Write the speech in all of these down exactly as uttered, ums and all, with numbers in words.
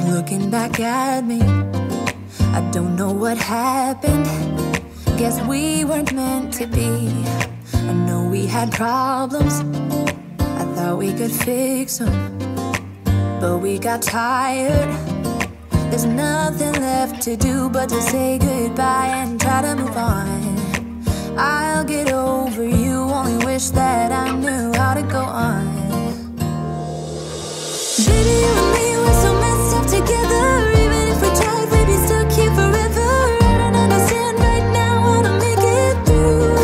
was looking back at me. I don't know what happened. Guess we weren't meant to be. I know we had problems. I thought we could fix them, but we got tired. There's nothing left to do but to say goodbye and try to move on. I'll get over you, only wish that I knew how to go on. Baby, you and me were so messed up together. Even if we tried, we'd be stuck here forever. I don't understand right now how to make it through,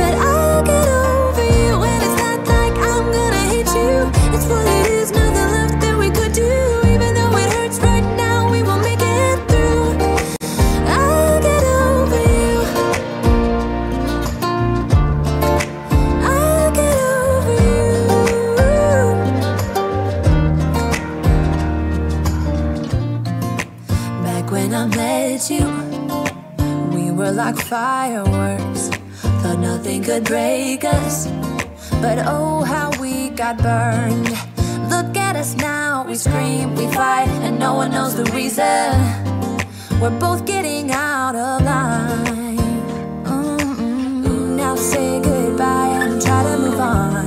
but I'll get over you. And it's not like I'm gonna hate you. It's what it is, nothing left that we could do. Even though it hurts right now, we will make it through. I'll get over you. I'll get over you. When I met you, we were like fireworks. Thought nothing could break us, but oh how we got burned. Look at us now, we scream, we fight, and no one knows the reason. We're both getting out of line. Mm-mm. Now say goodbye and try to move on.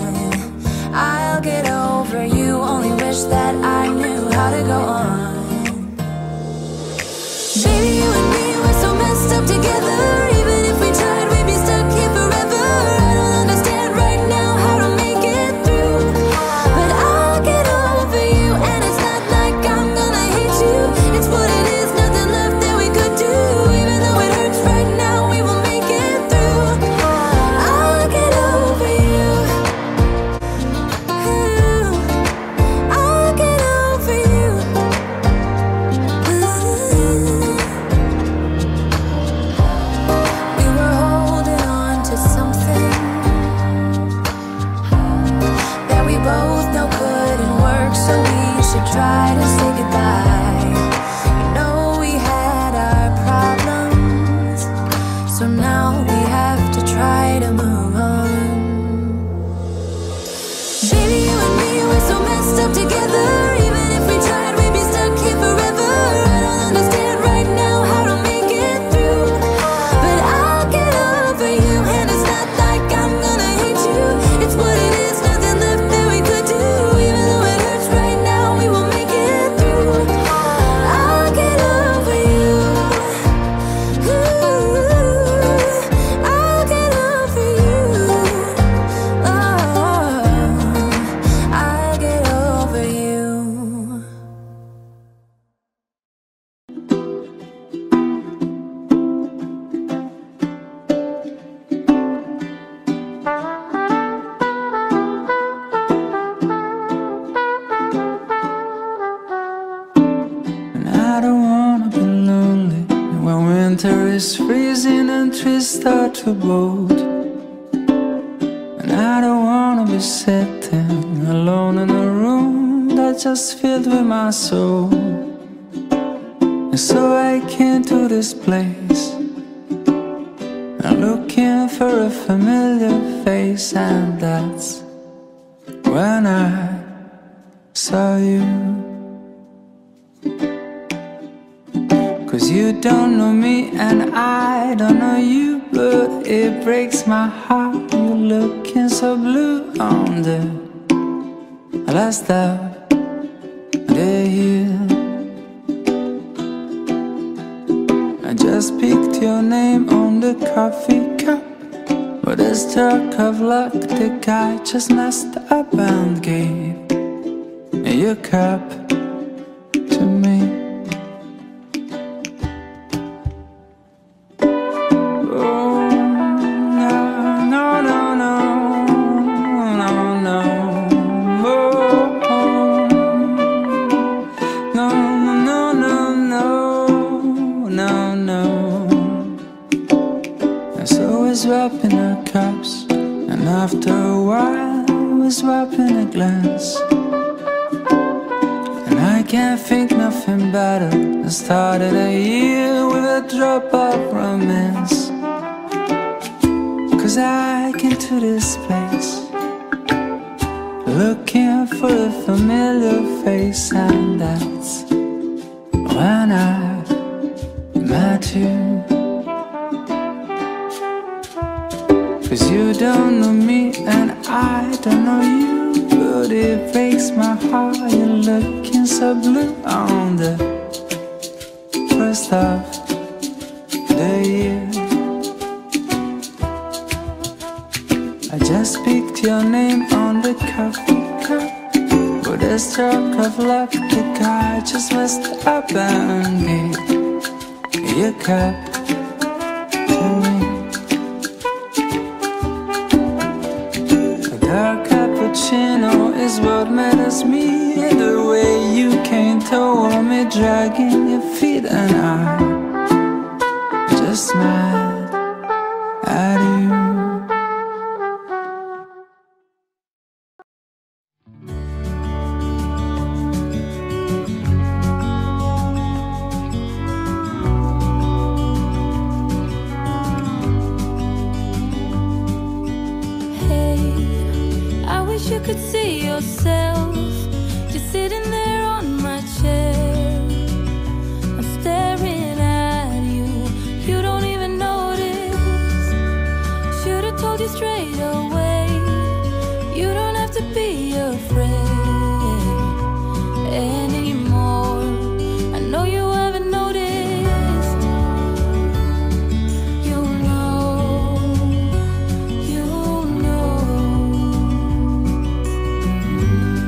I'll get over you, only wish that I knew how to go on. Baby, you and me were so messed up together. Even if we tried, we'd be stuck here forever. I don't understand right now how to make it through, but I'll get over you. And it's not like I'm gonna hate you. It's what it is, nothing left that we could do. Even though it hurts right now, we will make it through. I'll get over you. Ooh, I'll get over you. Ooh. Both know couldn't work, so we should try to say goodbye. You know we had our problems, so now we have to try to move on. Baby, you and me were so messed up together. Even if we tried, we'd be stuck here forever. I don't understand right now how to make it through, but I'll get over you. And it's not like I'm gonna hate you. It's what it is. Start to bloat, and I don't wanna be sitting alone in a room that's just filled with my soul. And so I came to this place, I'm looking for a familiar face, and that's when I saw you. Cause you don't know me and I don't know you, but it breaks my heart. You're looking so blue on the last up day here. I just picked your name on the coffee cup. What a stroke of luck, the guy just messed up and gave your cup to me. After a while, I was swapping a glance, and I can't think nothing better than started a year with a drop of romance. Cause I came to this place, looking for a familiar face, and that's too. Cause you don't know me and I don't know you, but it breaks my heart. You're looking so blue on the first of the year. I just picked your name on the coffee cup. With a stroke of luck, the guy just messed up and gave your cup to me. Her cappuccino is what matters me. The way you came toward me, dragging your feet, and I just mad at you. Hey, wish you could see yourself just sitting there on my chair. I'm staring at you, you don't even notice. Should have told you straight away, you don't have to be afraid anymore. I know you haven't noticed. You know, you know. Mm-hmm.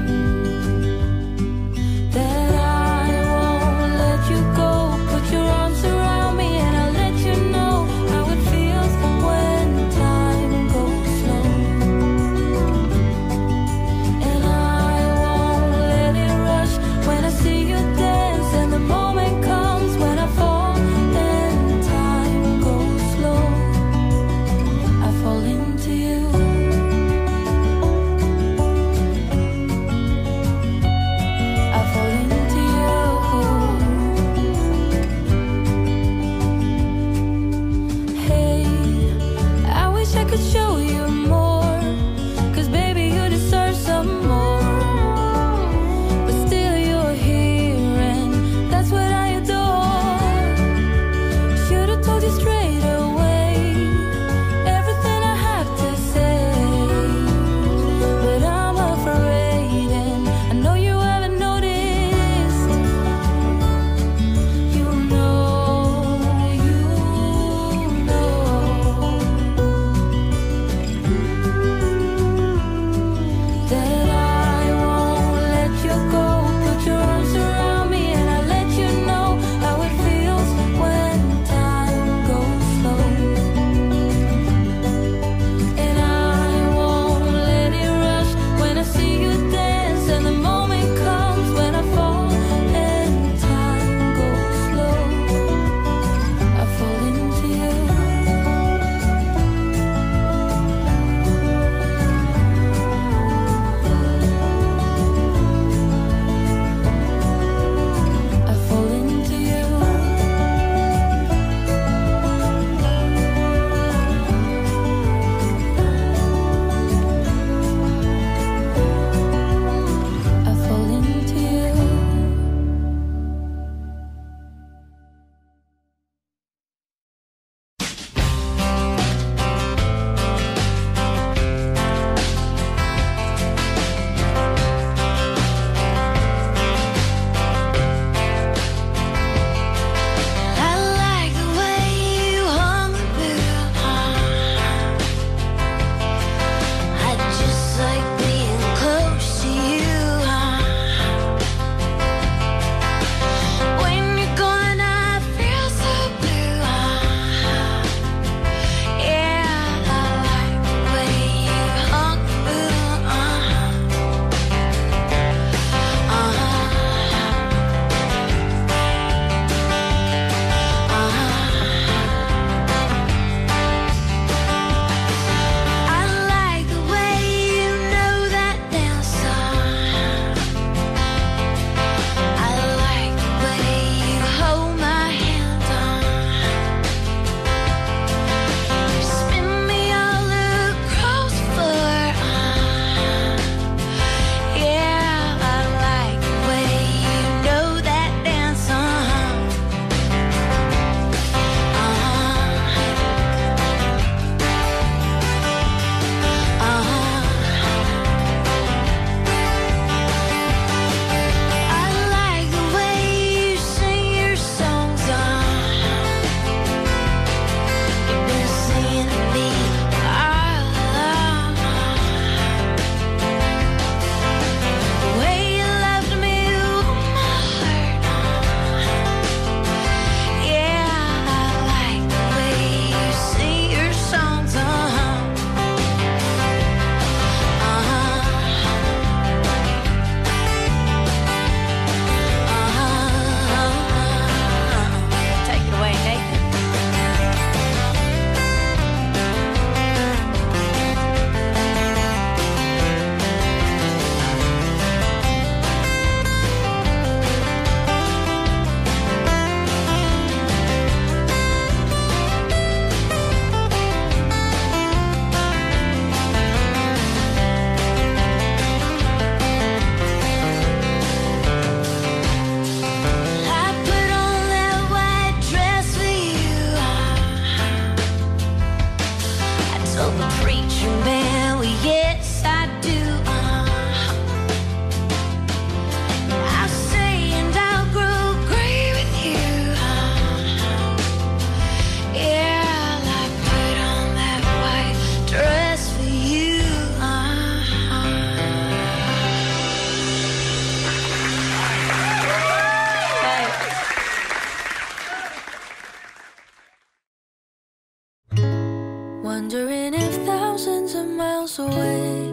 Wondering if thousands of miles away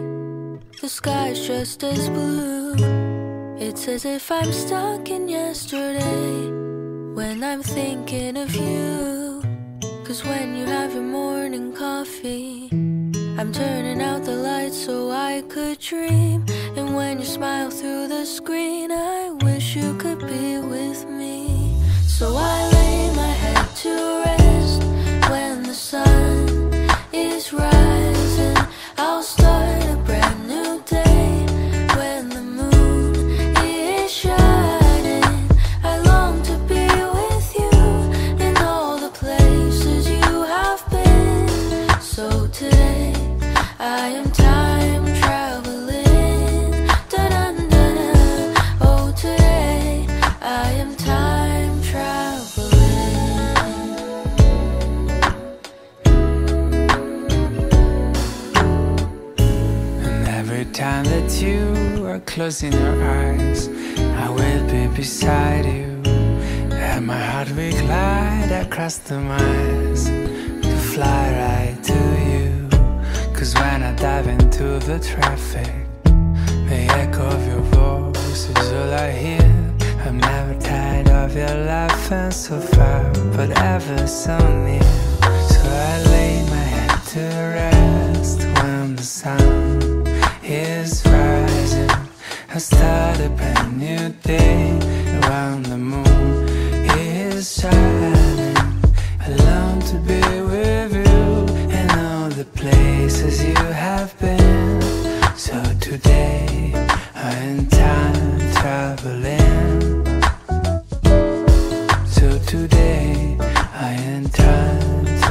the sky's just as blue. It's as if I'm stuck in yesterday when I'm thinking of you. Cause when you have your morning coffee, I'm turning out the lights so I could dream. And when you smile through the screen, I wish you could be with me. So I lay my head to rest when the sun is rising. I'll start a brand new day when the moon is shining. I long to be with you in all the places you have been. So today I am time traveling. Dun dun dun dun. Oh, today I am time. Time that you are closing your eyes, I will be beside you, and my heart will glide across the miles to fly right to you. Cause when I dive into the traffic, the echo of your voice is all I hear. I'm never tired of your laughing so far, but ever so near. So I lay my head to rest when the sun is rising. I start a brand new day around the moon is shining. I long to be with you and all the places you have been. So today I am time traveling. So today I am time traveling.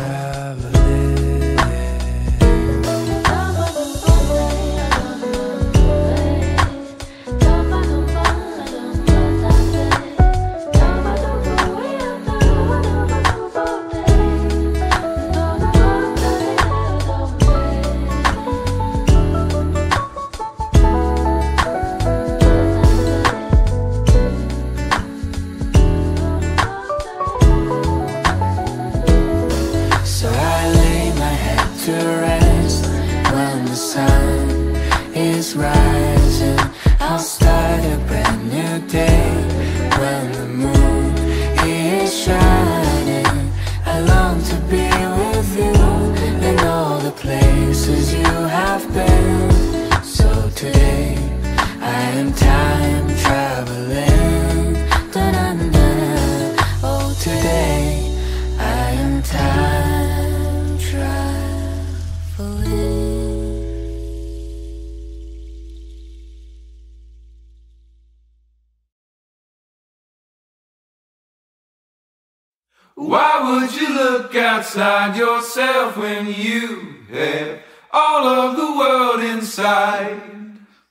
Why would you look outside yourself when you have all of the world inside?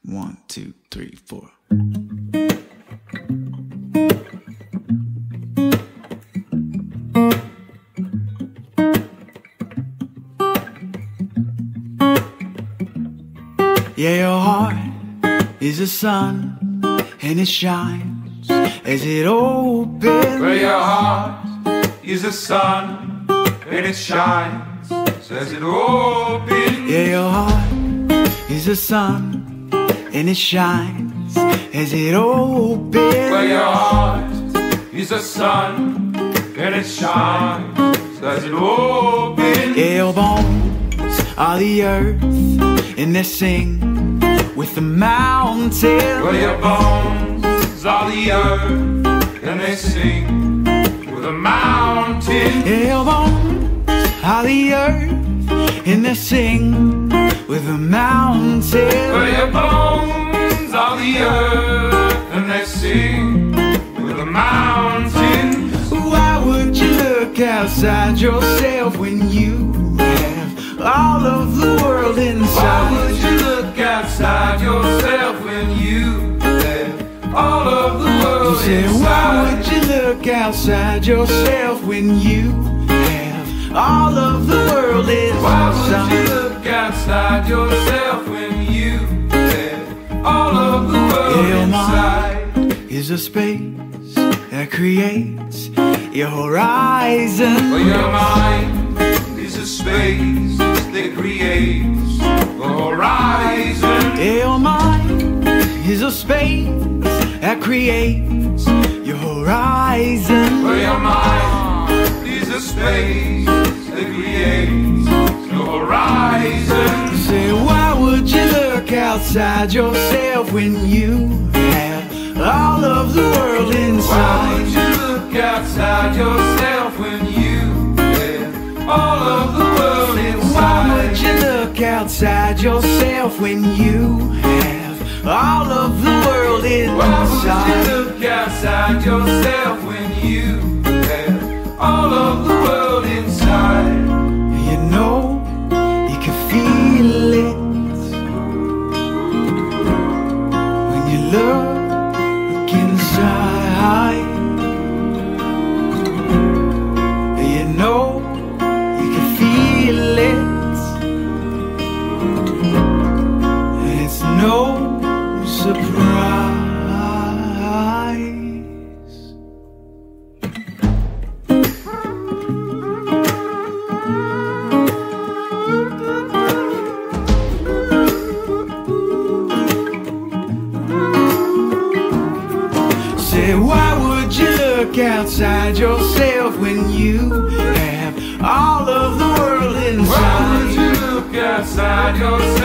One, two, three, four. Yeah, your heart is the sun, and it shines as it opens. Well, your heart is the sun, and it shines as it opens. Yeah, your heart is the sun, and it shines as it opens. Well, your heart is the sun, and it shines as it opens. Yeah, your bones are the earth, and they sing with the mountains. Well, your bones are the earth, and they sing the mountain. Yeah, your bones are the earth, and they sing with the mountain. Well, your bones are the earth, and they sing with the mountain. Why would you look outside yourself when you have all of the world inside? Why would you look outside yourself when you have all of the world inside? Why would you look outside yourself when you have all of the world inside? Why would you look outside yourself when you have all of the world your inside? Your mind is a space that creates your horizon. Well, your mind is a space that creates the horizon. Your mind is a space that creates your horizon. Well, your mind is a space that creates your horizon. You say, why would you look outside yourself when you have all of the world inside? Why would you look outside yourself when you have all of the world inside? Why would you look outside yourself when you have all of the world inside? Why would you look outside yourself when you have all of the world inside? You know, you can feel it when you look inside. You know, you can feel it, and it's no surprise. Outside yourself when you have all of the world inside. Why would you look outside yourself?